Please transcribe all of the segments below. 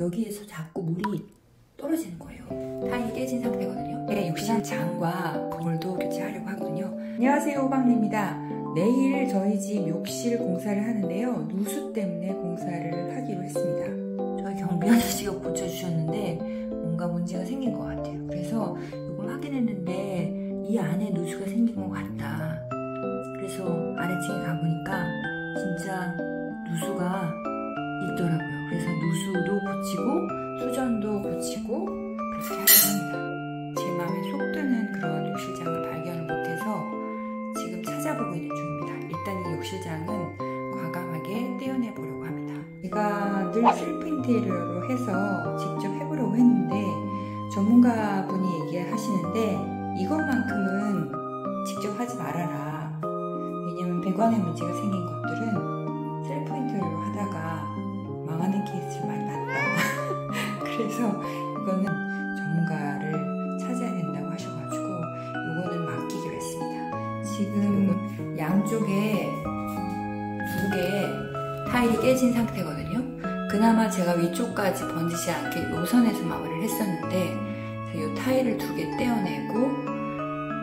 여기에서 자꾸 물이 떨어지는 거예요. 타일이 깨진 상태거든요. 네, 욕실 장과 거울도 교체하려고 하거든요. 안녕하세요, 호박리입니다. 내일 저희 집 욕실 공사를 하는데요, 누수 때문에 공사를 하기로 했습니다. 저희 경비 아저씨가 고쳐주셨는데 뭔가 문제가 생긴 것 같아요. 그래서 이걸 확인했는데 이 안에 누수가 생긴 것 같다. 그래서 아래층에 가보니까 진짜 누수가 있더라고요. 그래서 누수도 고치고 수전도 고치고 그렇게 하려고 합니다. 제 마음에 속 드는 그런 욕실장을 발견을 못해서 지금 찾아보고 있는 중입니다. 일단 이 욕실장은 과감하게 떼어내 보려고 합니다. 제가 늘 셀프 인테리어로 해서 직접 해보려고 했는데 전문가분이 얘기하시는데 이것만큼은 직접 하지 말아라. 왜냐면 배관에 문제가 생긴 것들은 셀프 인테리어로 하다가 망하는 케이스를 많이 봤다. 그래서 이거는 전문가를 찾아야 된다고 하셔가지고 이거는 맡기기로 했습니다. 지금 양쪽에 두 개 타일이 깨진 상태거든요. 그나마 제가 위쪽까지 번지지 않게 요 선에서 마무리를 했었는데 이 타일을 두 개 떼어내고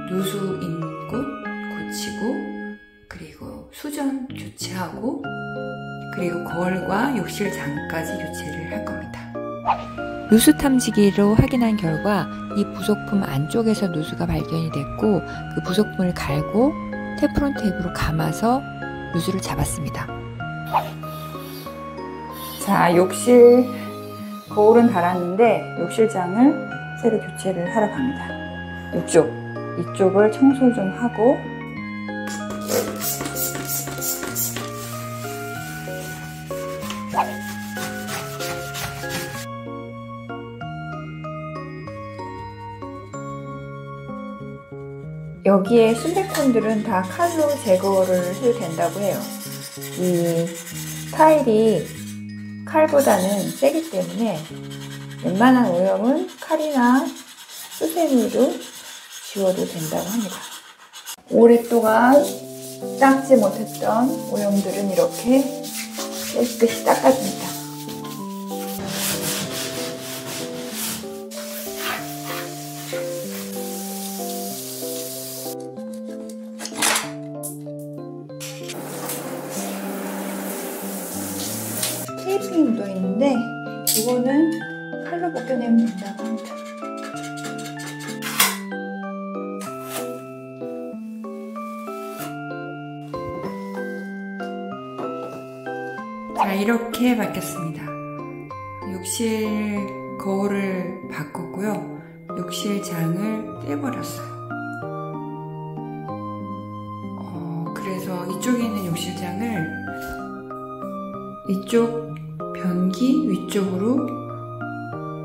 누수 있는 곳 고치고 그리고 수전 교체하고 그리고 거울과 욕실 장까지 교체를 할 겁니다. 누수 탐지기로 확인한 결과 이 부속품 안쪽에서 누수가 발견이 됐고 그 부속품을 갈고 테프론 테이프로 감아서 누수를 잡았습니다. 자, 욕실 거울은 달았는데 욕실 장을 새로 교체를 하러 갑니다. 이쪽을 청소 좀 하고 여기에 실리콘들은 다 칼로 제거를 해도 된다고 해요. 이 타일이 칼보다는 세기 때문에 웬만한 오염은 칼이나 수세미로 지워도 된다고 합니다. 오랫동안 닦지 못했던 오염들은 이렇게 깨끗이 닦아줍니다. 테이핑 묻어있는데 이거는 칼로 벗겨내면 된다고 합니다. 자, 이렇게 바뀌었습니다. 욕실 거울을 바꿨고요. 욕실 장을 떼버렸어요. 그래서 이쪽에 있는 욕실 장을 이쪽 변기 위쪽으로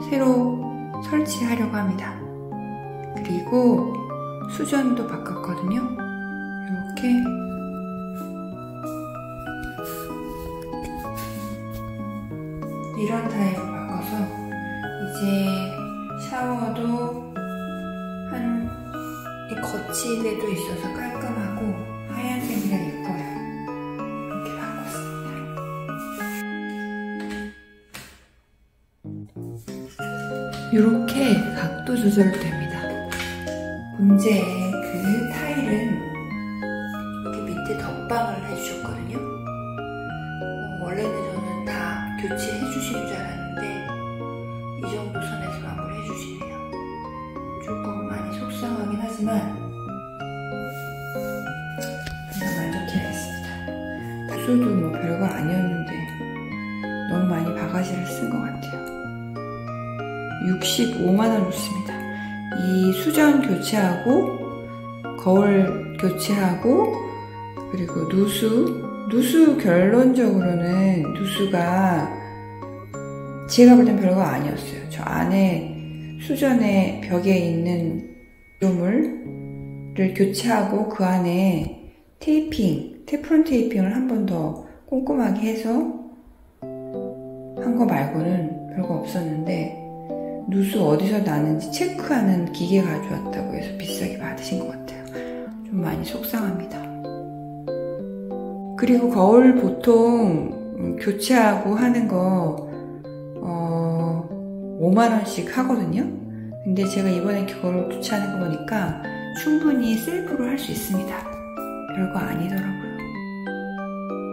새로 설치하려고 합니다. 그리고 수전도 바꿨거든요. 이렇게 이런 타입으로 바꿔서 이제 샤워도 한 이 거치대도 있어서 깔끔하고 하얀색이라 예뻐요. 이렇게 각도 조절됩니다. 문제의 그 타일은 이렇게 밑에 덧방을 해주셨거든요. 원래는 저는 다 교체해주시는 줄 알았는데 이 정도 선에서 마무리 해주시네요. 조금 많이 속상하긴 하지만 그냥 만족해 했습니다. 구슬도 뭐 별거 아니었는데 너무 많이 바가지를 쓴 것 같아요. 65만원 줬습니다. 이 수전 교체하고 거울 교체하고 그리고 누수 결론적으로는 누수가 제가 볼 땐 별거 아니었어요. 저 안에 수전의 벽에 있는 유물을 교체하고 그 안에 테프론 테이핑을 한 번 더 꼼꼼하게 해서 한 거 말고는 별거 없었는데 누수 어디서 나는지 체크하는 기계 가져왔다고 해서 비싸게 받으신 것 같아요. 좀 많이 속상합니다. 그리고 거울 보통 교체하고 하는 거 5만 원씩 하거든요. 근데 제가 이번에 그걸 교체하는 거 보니까 충분히 셀프로 할 수 있습니다. 별거 아니더라고요.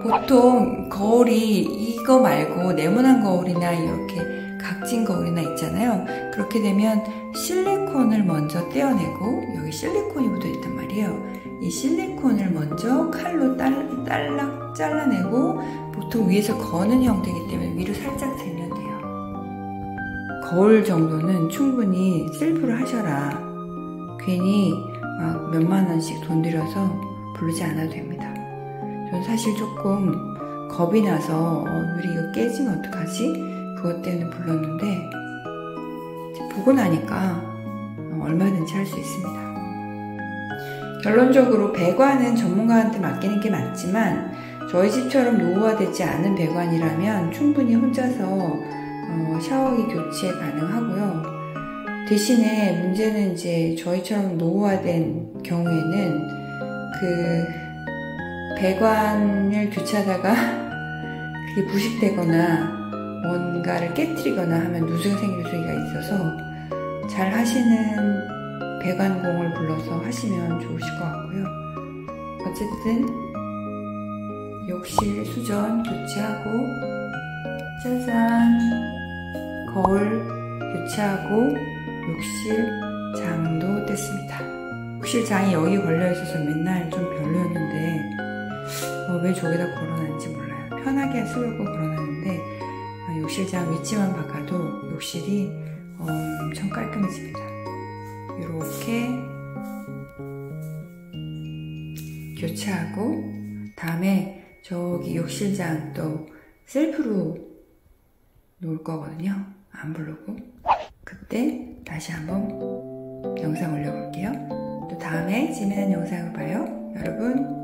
보통 거울이 이거 말고 네모난 거울이나 이렇게 각진 거울이나 있잖아요. 그렇게 되면 실리콘을 먼저 떼어내고, 여기 실리콘이 묻어있단 말이에요. 이 실리콘을 먼저 칼로 딸락 잘라내고, 보통 위에서 거는 형태이기 때문에 위로 살짝 들면 돼요. 거울 정도는 충분히 셀프로 하셔라. 괜히 막 몇만 원씩 돈 들여서 부르지 않아도 됩니다. 전 사실 조금 겁이 나서 유리 이거 깨지면 어떡하지? 그것 때문에 불렀는데 보고 나니까 얼마든지 할 수 있습니다. 결론적으로 배관은 전문가한테 맡기는 게 맞지만 저희 집처럼 노후화되지 않은 배관이라면 충분히 혼자서 샤워기 교체 가능하고요. 대신에 문제는 이제 저희처럼 노후화된 경우에는 그 배관을 교체하다가 그게 부식되거나 뭔가를 깨뜨리거나 하면 누수가 생길 수가 있어서 잘 하시는 배관공을 불러서 하시면 좋으실 것 같고요. 어쨌든 욕실 수전 교체하고, 짜잔, 거울 교체하고, 욕실장도 뗐습니다. 욕실장이 여기 걸려있어서 맨날 좀 별로였는데 왜 저기다 걸어놨는지 몰라요. 편하게 쓰려고 걸어놨는데 욕실장 위치만 바꿔도 욕실이 엄청 깔끔해집니다. 이렇게 교체하고, 다음에 저기 욕실장 또 셀프로 놓을 거거든요. 안 부르고 그때 다시 한번 영상 올려볼게요. 또 다음에 재미난 영상을 봐요. 여러분.